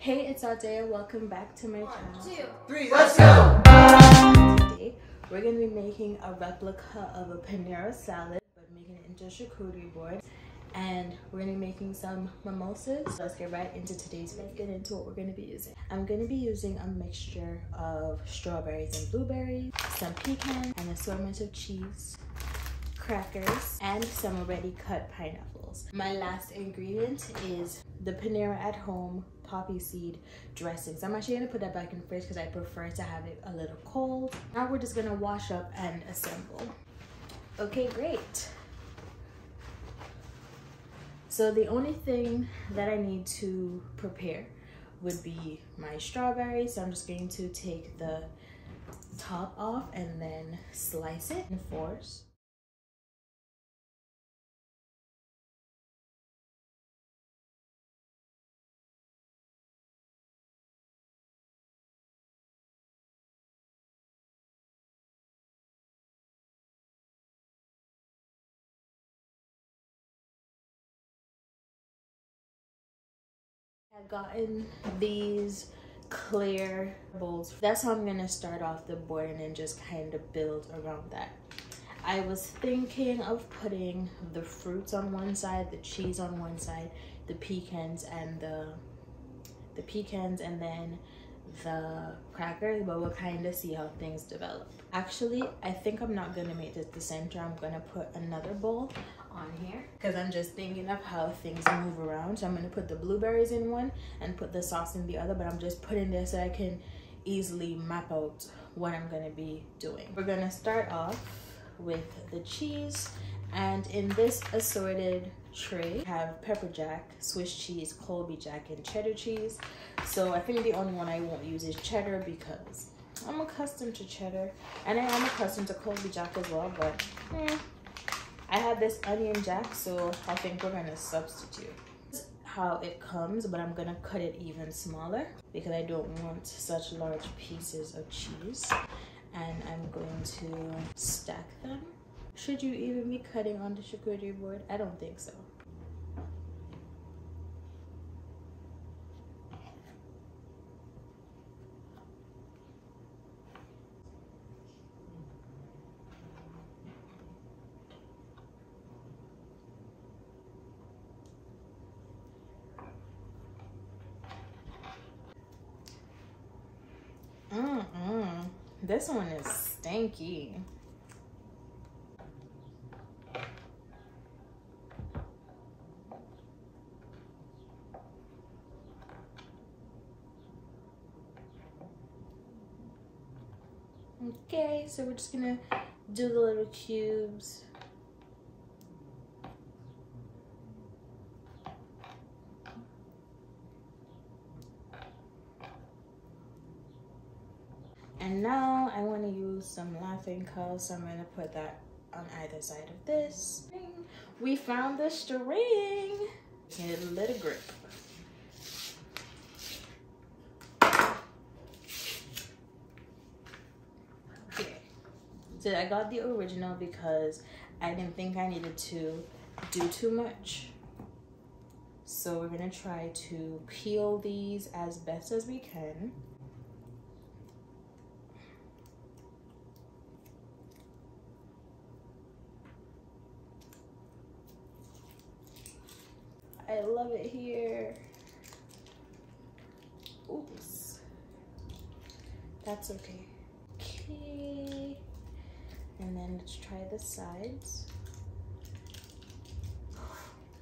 Hey, it's Aldea. Welcome back to my channel. 1, 2, 3, let's go! Today, we're going to be making a replica of a Panera salad, but making it into a charcuterie board. And we're going to be making some mimosas. So let's get right into today's video. Let's get into what we're going to be using. I'm going to be using a mixture of strawberries and blueberries, some pecans, an assortment of cheese, crackers, and some already cut pineapples. My last ingredient is the Panera at Home poppy seed dressings. I'm actually gonna put that back in the fridge because I prefer to have it a little cold. Now we're just gonna wash up and assemble. Okay, great. So the only thing that I need to prepare would be my strawberries. So I'm just going to take the top off and then slice it in fours. I've gotten these clear bowls. That's how I'm gonna start off the board and then just kind of build around that. I was thinking of putting the fruits on one side, the cheese on one side, the pecans and then the crackers, but we'll kind of see how things develop. Actually, I think I'm not gonna make this the center. I'm gonna put another bowl on here because I'm just thinking of how things move around. So I'm gonna put the blueberries in one and put the sauce in the other, but I'm just putting this so I can easily map out what I'm gonna be doing. We're gonna start off with the cheese, and in this assorted tray I have Pepper Jack, Swiss cheese, Colby Jack, and cheddar cheese. So I think the only one I won't use is cheddar because I'm accustomed to cheddar, and I am accustomed to Colby Jack as well, but I have this onion jack, so I think we're gonna substitute. This is how it comes, but I'm gonna cut it even smaller because I don't want such large pieces of cheese, and I'm going to stack them. Should you even be cutting on the charcuterie board? I don't think so. This one is stanky. Okay, so we're just gonna do the little cubes. And now I want to use some laughing curls, so I'm going to put that on either side of this. We found the string! Get a little grip. Okay. So I got the original because I didn't think I needed to do too much. So we're going to try to peel these as best as we can. I love it here. Oops. That's okay. Okay. And then let's try the sides.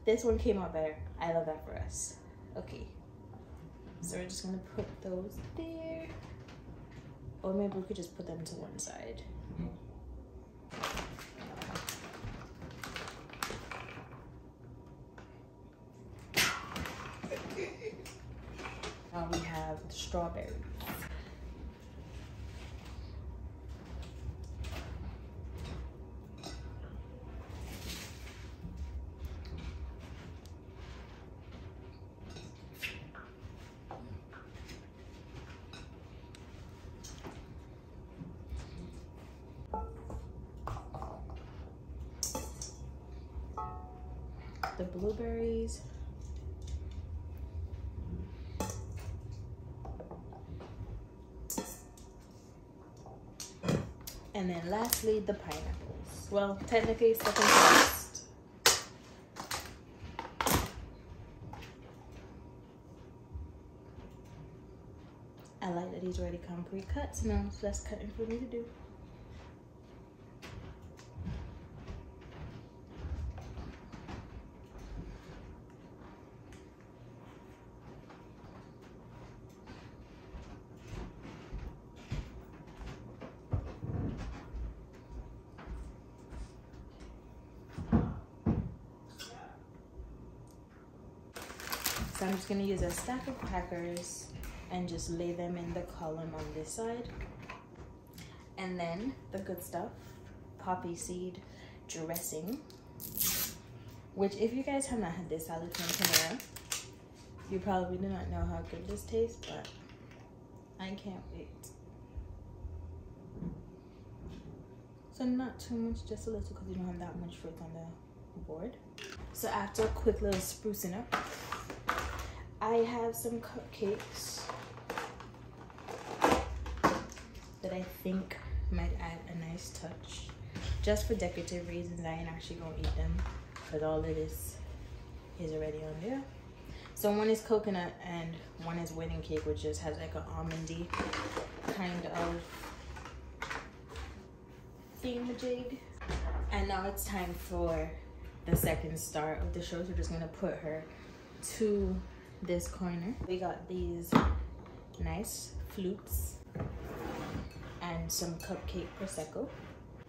This one came out better. I love that for us. Okay. So we're just gonna put those there. Or maybe we could just put them to one side. We have the strawberries. The blueberries. And then lastly, the pineapples. Well, technically second first. I like that these already come pre-cut, so now it's less cutting for me to do. So I'm just gonna use a stack of crackers and just lay them in the column on this side. And then the good stuff, poppy seed dressing, which if you guys have not had this salad from Panera, you probably do not know how good this tastes, but I can't wait. So not too much, just a little, because you don't have that much fruit on the board. So after a quick little sprucing up, I have some cupcakes that I think might add a nice touch. Just for decorative reasons, I ain't actually gonna eat them because all of this is already on there. So one is coconut and one is wedding cake, which just has like an almondy kind of thingamajig. And now it's time for the second star of the show. So we're just gonna put her to this corner. We got these nice flutes and some cupcake prosecco,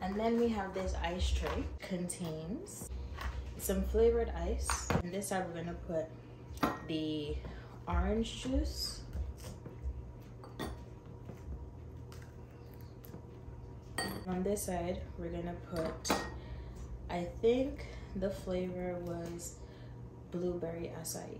and then we have this ice tray. Contains some flavored ice, and this side we're gonna put the orange juice, and on this side we're gonna put, I think the flavor was blueberry açaí.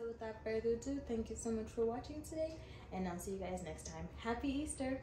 So without further ado, thank you so much for watching today, and I'll see you guys next time. Happy Easter!